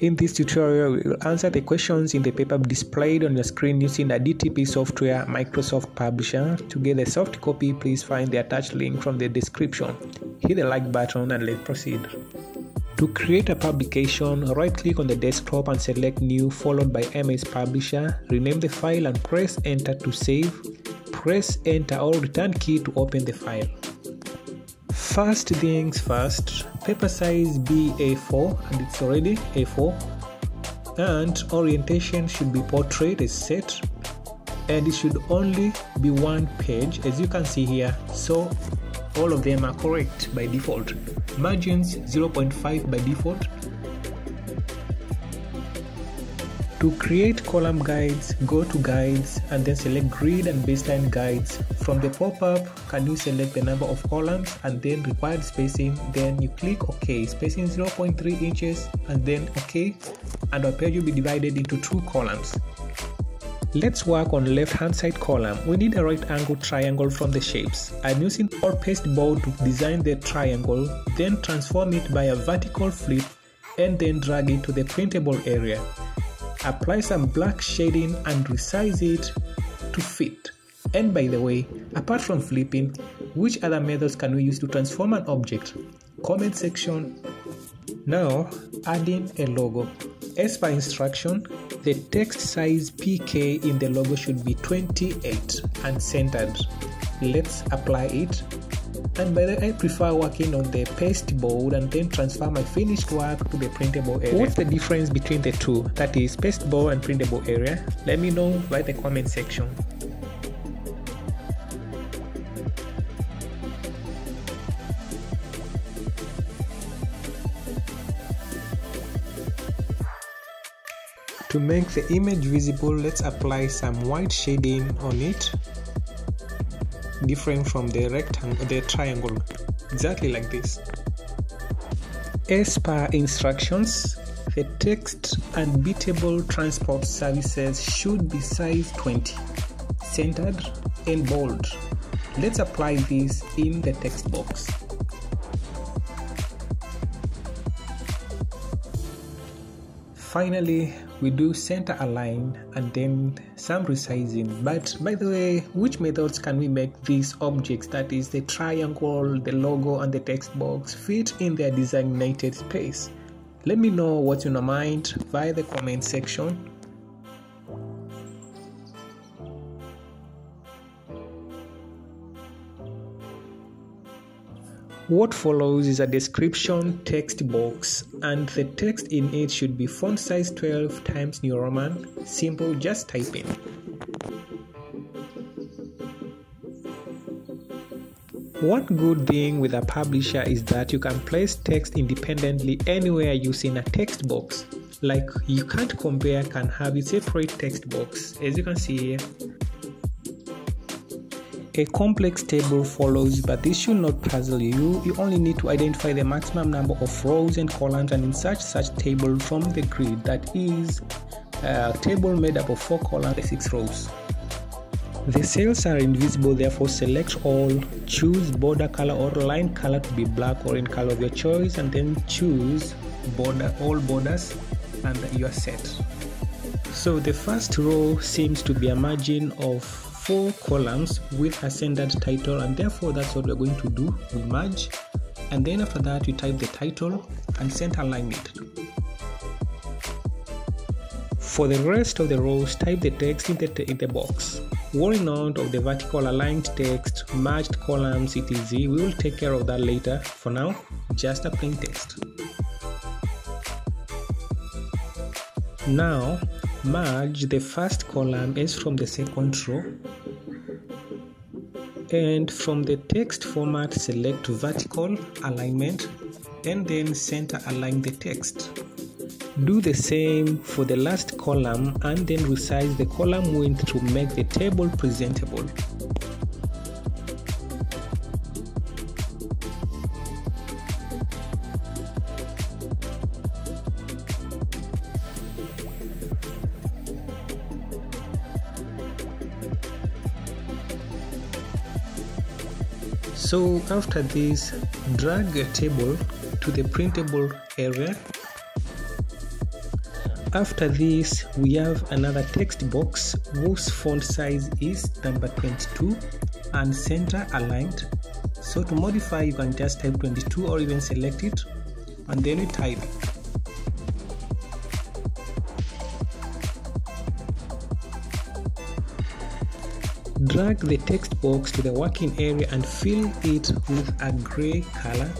In this tutorial, we will answer the questions in the paper displayed on your screen using the DTP software Microsoft Publisher. To get a soft copy, please find the attached link from the description. Hit the like button and let's proceed. To create a publication, right-click on the desktop and select New followed by MS Publisher. Rename the file and press Enter to save. Press Enter or Return key to open the file. First things first, paper size be A4, and it's already A4, and orientation should be portrait as set, and it should only be one page as you can see here, so all of them are correct by default. Margins 0.5 by default. To create column guides, go to guides and then select grid and baseline guides. From the pop-up, can you select the number of columns and then required spacing, then you click OK, spacing 0.3 inches and then OK, and our page will be divided into two columns. Let's work on left hand side column. We need a right angle triangle from the shapes. I'm using our pasteboard to design the triangle, then transform it by a vertical flip and then drag it to the printable area. Apply some black shading and resize it to fit. And by the way, apart from flipping, which other methods can we use to transform an object? Comment section. Now, adding a logo. As per instruction, the text size PK in the logo should be 28 and centered. Let's apply it. And by the way, I prefer working on the paste board and then transfer my finished work to the printable area. What's the difference between the two, that is paste board and printable area? Let me know by the comment section. To make the image visible, let's apply some white shading on it. Different from the rectangle, the triangle, exactly like this. As per instructions, the text unbeatable transport services should be size 20, centered and bold. Let's apply this in the text box. Finally, we do center align and then some resizing. But by the way, which methods can we make these objects, that is the triangle, the logo and the text box, fit in their designated space? Let me know what's in your mind via the comment section. What follows is a description text box, and the text in it should be font size 12 times New Roman. Simple, just type in. One good thing with a publisher is that you can place text independently anywhere using a text box. Like you can't compare can have a separate text box, as you can see here. A complex table follows, but this should not puzzle you. You only need to identify the maximum number of rows and columns and insert such table from the grid, that is a table made up of 4 columns and 6 rows. The cells are invisible, therefore select all, choose border color or line color to be black or in color of your choice, and then choose border, all borders, and you are set. So the first row seems to be a margin of 4 columns with a centered title, and therefore that's what we're going to do. We merge, and then after that you type the title and center align it. For the rest of the rows, type the text in the box. Worrying out of the vertical aligned text, merged columns, etc. We will take care of that later. For now, just a plain text. Now merge the first column as from the second row, and from the text format select vertical alignment and then center align the text. Do the same for the last column and then resize the column width to make the table presentable. So after this, drag a table to the printable area After this, we have another text box whose font size is number 22 and center aligned. So to modify, you can just type 22 or even select it, and then you type. Drag the text box to the working area and fill it with a gray color.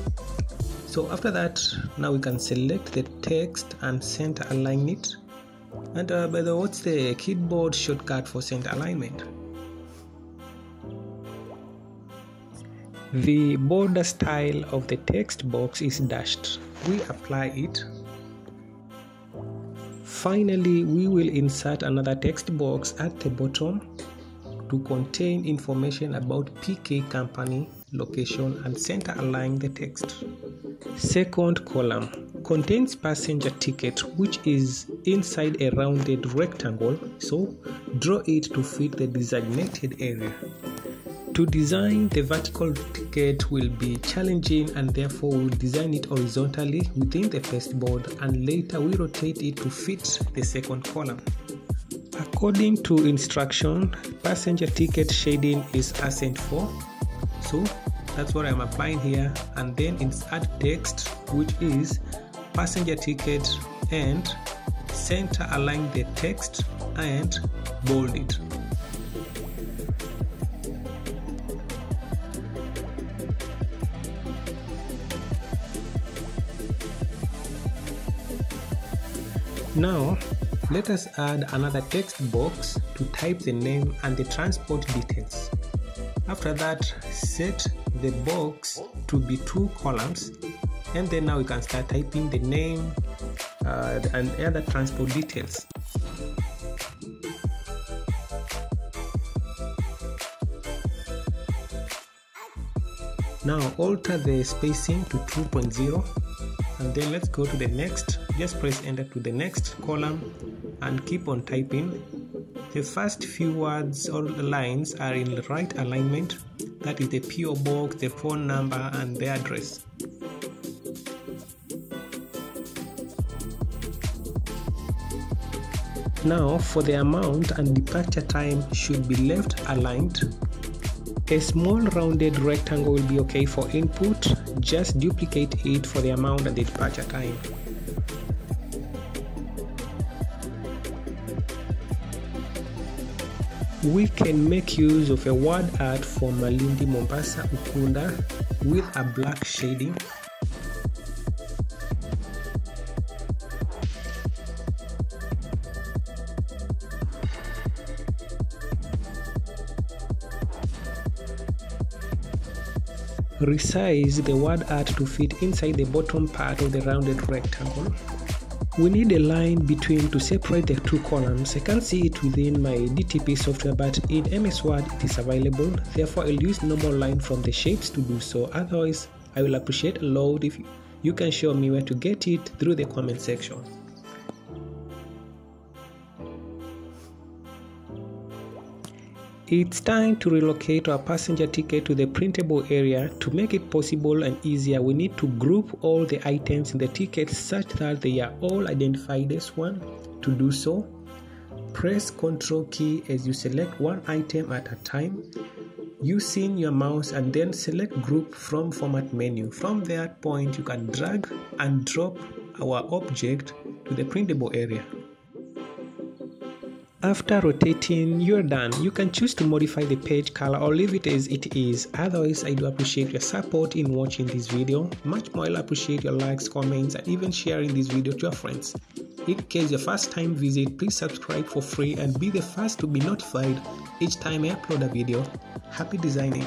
So after that, now we can select the text and center align it. And by the way, what's the keyboard shortcut for center alignment? The border style of the text box is dashed. We apply it. Finally, we will insert another text box at the bottom to contain information about PK company, location, and center align the text. Second column contains passenger ticket, which is inside a rounded rectangle, so draw it to fit the designated area. To design the vertical ticket will be challenging, and therefore we'll design it horizontally within the pasteboard, and later we rotate it to fit the second column. According to instruction, passenger ticket shading is accent 4. So that's what I'm applying here, and then insert text which is passenger ticket and center align the text and bold it. Now let us add another text box to type the name and the transport details. After that, set the box to be 2 columns, and then now we can start typing the name and other transport details. Now alter the spacing to 2.0, and then let's go to the next. Just press enter to the next column and keep on typing. The first few words or lines are in the right alignment, that is the PO box, the phone number, and the address. Now for the amount and departure time should be left aligned. A small rounded rectangle will be okay for input, just duplicate it for the amount and the departure time. We can make use of a word art for Malindi Mombasa Ukunda with a black shading. Resize the word art to fit inside the bottom part of the rounded rectangle. We need a line between to separate the 2 columns. I can't see it within my DTP software, but in MS Word it is available. Therefore, I'll use normal line from the shapes to do so. Otherwise, I will appreciate a lot if you can show me where to get it through the comment section. It's time to relocate our passenger ticket to the printable area. To make it possible and easier, we need to group all the items in the ticket such that they are all identified as one. To do so, press Ctrl key as you select one item at a time using your mouse, and then select Group from Format menu. From that point, you can drag and drop our object to the printable area. After rotating, you're done. You can choose to modify the page color or leave it as it is. Otherwise, I do appreciate your support in watching this video. Much more, I'll appreciate your likes, comments, and even sharing this video to your friends. In case your first time visit, please subscribe for free and be the first to be notified each time I upload a video. Happy designing!